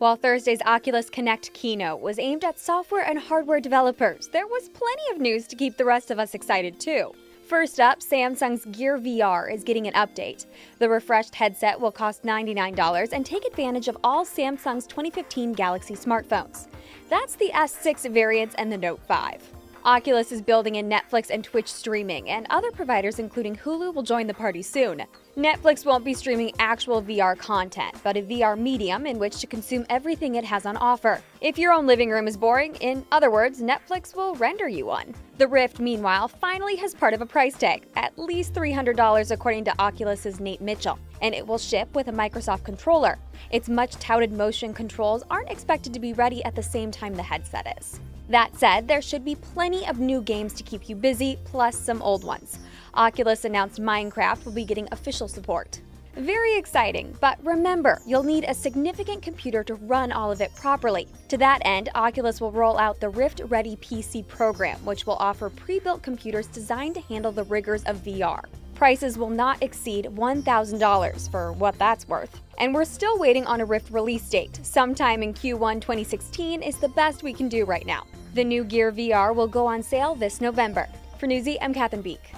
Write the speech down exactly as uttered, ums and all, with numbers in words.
While Thursday's Oculus Connect keynote was aimed at software and hardware developers, there was plenty of news to keep the rest of us excited too. First up, Samsung's Gear V R is getting an update. The refreshed headset will cost ninety-nine dollars and take advantage of all Samsung's twenty fifteen Galaxy smartphones. That's the S six variants and the Note five. Oculus is building in Netflix and Twitch streaming, and other providers including Hulu will join the party soon. Netflix won't be streaming actual V R content, but a V R medium in which to consume everything it has on offer. If your own living room is boring, in other words, Netflix will render you one. The Rift, meanwhile, finally has part of a price tag, at least three hundred dollars according to Oculus's Nate Mitchell, and it will ship with a Microsoft controller. Its much-touted motion controls aren't expected to be ready at the same time the headset is. That said, there should be plenty of new games to keep you busy, plus some old ones. Oculus announced Minecraft will be getting official support. Very exciting, but remember, you'll need a significant computer to run all of it properly. To that end, Oculus will roll out the Rift Ready P C program, which will offer pre-built computers designed to handle the rigors of V R. Prices will not exceed one thousand dollars for what that's worth. And we're still waiting on a Rift release date. Sometime in Q one twenty sixteen is the best we can do right now. The new Gear V R will go on sale this November. For Newsy, I'm Katherine Beek.